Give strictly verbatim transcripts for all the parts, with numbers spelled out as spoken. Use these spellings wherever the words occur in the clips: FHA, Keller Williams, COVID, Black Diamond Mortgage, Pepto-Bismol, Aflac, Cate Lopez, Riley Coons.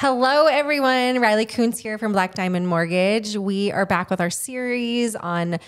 Hello, everyone. Riley Coons here from Black Diamond Mortgage. We are back with our series on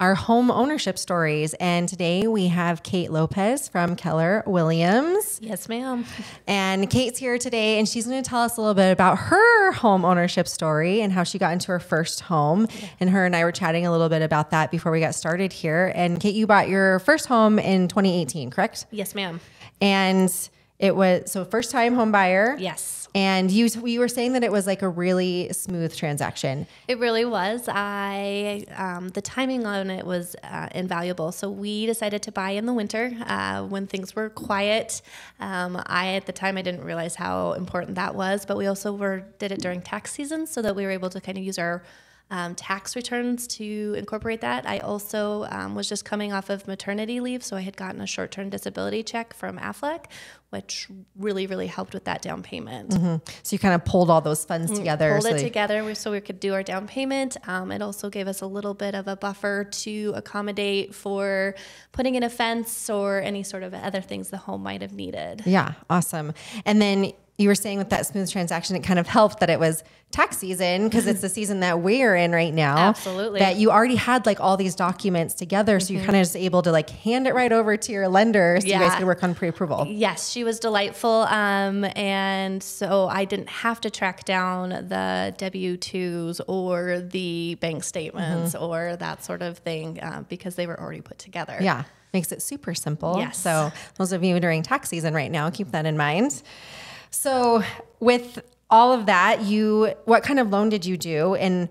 our home ownership stories. And today we have Cate Lopez from Keller Williams. Yes, ma'am. And Cate's here today, and she's going to tell us a little bit about her home ownership story and how she got into her first home. Yeah. And her and I were chatting a little bit about that before we got started here. And Cate, you bought your first home in twenty eighteen, correct? Yes, ma'am. And it was, so first time home buyer. Yes. And you, you were saying that it was like a really smooth transaction. It really was. I, um, the timing on it was uh, invaluable. So we decided to buy in the winter uh, when things were quiet. Um, I, at the time, I didn't realize how important that was, but we also were, did it during tax season so that we were able to kind of use our Um, tax returns to incorporate that. I also um, was just coming off of maternity leave, so I had gotten a short-term disability check from Aflac, which really, really helped with that down payment. Mm-hmm. So you kind of pulled all those funds together. Pulled so it together so we could do our down payment. Um, it also gave us a little bit of a buffer to accommodate for putting in a fence or any sort of other things the home might have needed. Yeah, awesome. And then you were saying with that smooth transaction, it kind of helped that it was tax season because it's the season that we're in right now. Absolutely. That you already had like all these documents together. Mm-hmm. So you're kind of just able to like hand it right over to your lender so yeah. you guys could work on pre-approval. Yes, she was delightful. Um, and so I didn't have to track down the W twos or the bank statements mm-hmm. or that sort of thing uh, because they were already put together. Yeah, makes it super simple. Yes. So those of you during tax season right now, keep that in mind. So with all of that, you, what kind of loan did you do, and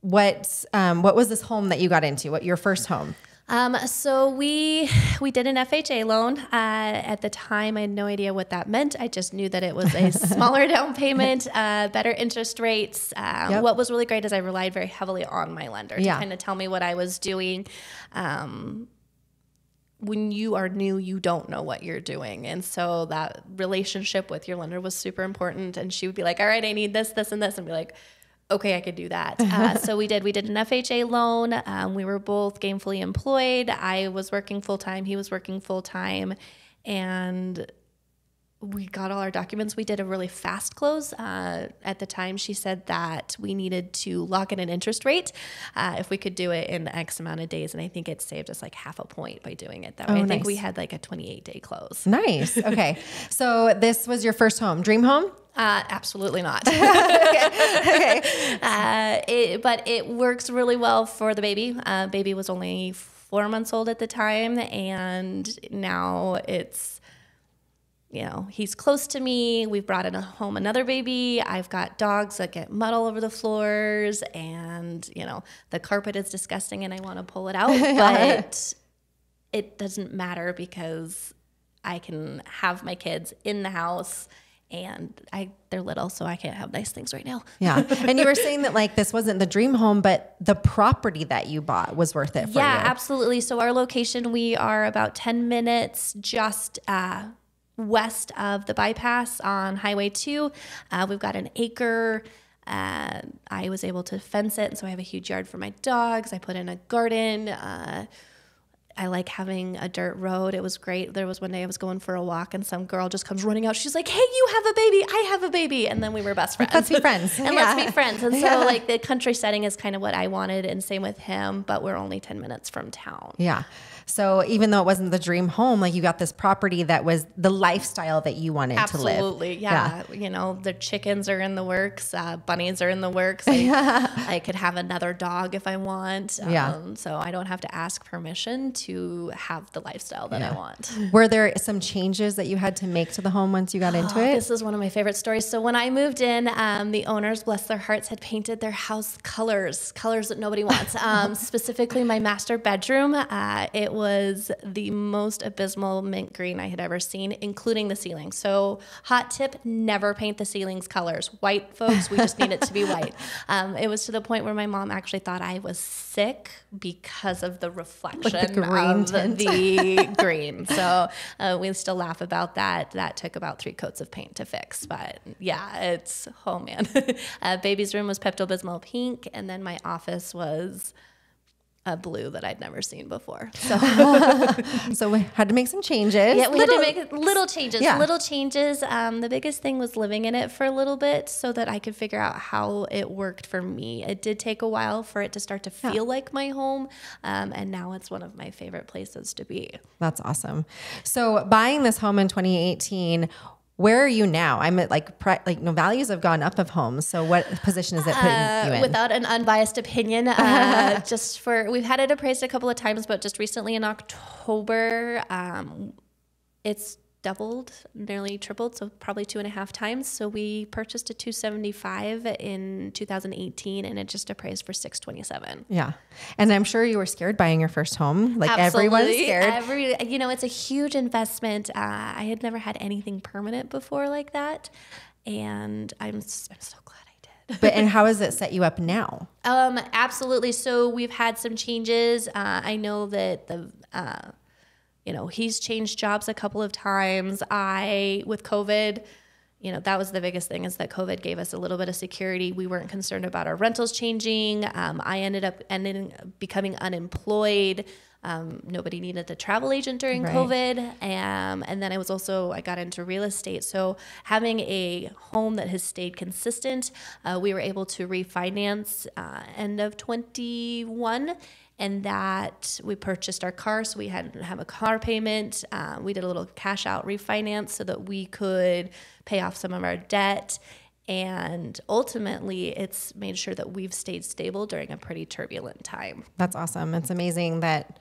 what, um, what was this home that you got into? What, your first home? Um, so we, we did an F H A loan. Uh, at the time, I had no idea what that meant. I just knew that it was a smaller down payment, uh, better interest rates. Um, yep. What was really great is I relied very heavily on my lender to yeah. kind of tell me what I was doing. Um, when you are new, you don't know what you're doing. And so that relationship with your lender was super important. And she would be like, all right, I need this, this, and this. And be like, okay, I could do that. Uh, so we did, we did an F H A loan. Um, we were both gainfully employed. I was working full-time. He was working full-time. And we got all our documents. We did a really fast close. Uh, at the time, she said that we needed to lock in an interest rate uh, if we could do it in X amount of days. And I think it saved us like half a point by doing it that way. Oh, I nice. think we had like a twenty-eight day close. Nice. Okay. So this was your first home. Dream home? Uh, absolutely not. Okay. Okay. Uh, it, but it works really well for the baby. Uh, baby was only four months old at the time. And now it's, you know, he's close to me. We've brought in a home another baby. I've got dogs that get mud all over the floors, and you know, the carpet is disgusting and I want to pull it out, but it doesn't matter because I can have my kids in the house, and I, they're little, so I can't have nice things right now. Yeah. And you were saying that like this wasn't the dream home, but the property that you bought was worth it for yeah, you. Yeah, absolutely. So our location, we are about ten minutes just, uh, west of the bypass on Highway two. Uh, we've got an acre. Uh, I was able to fence it, and so I have a huge yard for my dogs. I put in a garden. Uh, I like having a dirt road. It was great. There was one day I was going for a walk, and some girl just comes running out. She's like, hey, you have a baby. I have a baby. And then we were best friends. Let's be friends. and yeah. let's be friends. And so yeah. like the country setting is kind of what I wanted, and same with him, but we're only ten minutes from town. Yeah. So even though it wasn't the dream home, like you got this property that was the lifestyle that you wanted Absolutely, to live. Absolutely. Yeah. yeah. You know, the chickens are in the works. Uh, bunnies are in the works. I, I could have another dog if I want. Um, yeah. So I don't have to ask permission to have the lifestyle that yeah. I want. Were there some changes that you had to make to the home once you got into oh, it? This is one of my favorite stories. So when I moved in, um, the owners, bless their hearts, had painted their house colors, colors that nobody wants. Um, specifically my master bedroom. Uh, it was was the most abysmal mint green I had ever seen, including the ceiling. So hot tip, never paint the ceilings colors. White folks, we just need it to be white. Um, it was to the point where my mom actually thought I was sick because of the reflection like the green of tint. the green. So uh, we still laugh about that. That took about three coats of paint to fix. But yeah, it's, oh man. uh, baby's room was Pepto-Bismol pink, and then my office was a blue that I'd never seen before. So, so we had to make some changes. Yeah, we little, had to make little changes, yeah. little changes. Um, the biggest thing was living in it for a little bit so that I could figure out how it worked for me. It did take a while for it to start to feel yeah. like my home. Um, and now it's one of my favorite places to be. That's awesome. So buying this home in twenty eighteen, where are you now? I'm at like, pre like no values have gone up of homes. So what position is it putting uh, you in? Without an unbiased opinion, uh, just for, we've had it appraised a couple of times, but just recently in October, um, it's doubled, nearly tripled. So probably two and a half times. So we purchased a two seventy-five in two thousand eighteen and it just appraised for six twenty-seven. Yeah. And I'm sure you were scared buying your first home. Like Absolutely. Everyone's scared. Every, you know, it's a huge investment. Uh, I had never had anything permanent before like that. And I'm, I'm so glad I did. But, and how has it set you up now? Um, absolutely. So we've had some changes. Uh, I know that the, uh, you know, he's changed jobs a couple of times. I, with COVID, you know, that was the biggest thing is that COVID gave us a little bit of security. We weren't concerned about our rentals changing. Um, I ended up ending, becoming unemployed. Um, nobody needed a travel agent during right. COVID. Um, and then I was also, I got into real estate. So having a home that has stayed consistent, uh, we were able to refinance uh, end of twenty-one. And that we purchased our car, so we hadn't have a car payment. Uh, we did a little cash out refinance so that we could pay off some of our debt. And ultimately, it's made sure that we've stayed stable during a pretty turbulent time. That's awesome. It's amazing that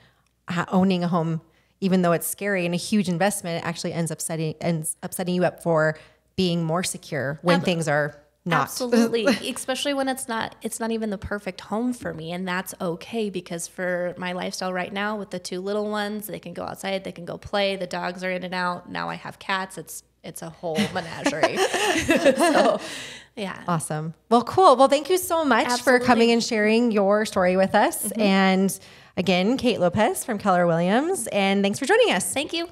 owning a home, even though it's scary and a huge investment, it actually ends up setting, ends up setting you up for being more secure when Absolutely. Things are... Not. Absolutely. Especially when it's not, it's not even the perfect home for me. And that's okay because for my lifestyle right now with the two little ones, they can go outside, they can go play. The dogs are in and out. Now I have cats. It's, it's a whole menagerie. So, yeah. Awesome. Well, cool. Well, thank you so much Absolutely. For coming and sharing your story with us. Mm-hmm. And again, Cate Lopez from Keller Williams. And thanks for joining us. Thank you.